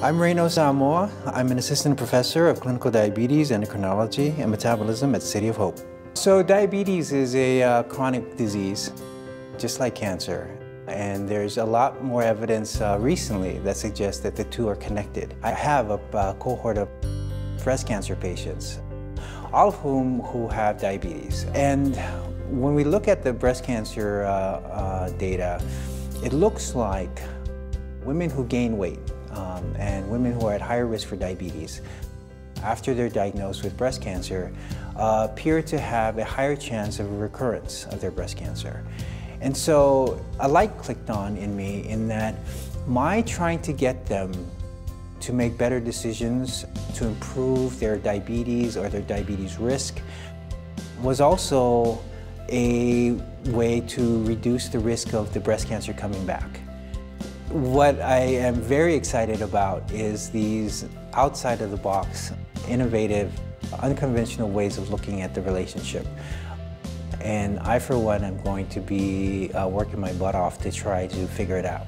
I'm Raynald Samoa. I'm an assistant professor of clinical diabetes, endocrinology, and metabolism at City of Hope. So diabetes is a chronic disease, just like cancer. And there's a lot more evidence recently that suggests that the two are connected. I have a cohort of breast cancer patients, all of who have diabetes. And when we look at the breast cancer data, it looks like women who gain weight and women who are at higher risk for diabetes after they're diagnosed with breast cancer appear to have a higher chance of a recurrence of their breast cancer. And so a light clicked on in me in that my trying to get them to make better decisions to improve their diabetes or their diabetes risk was also a way to reduce the risk of the breast cancer coming back. What I am very excited about is these outside-of-the-box, innovative, unconventional ways of looking at the relationship. And I, for one, am going to be working my butt off to try to figure it out.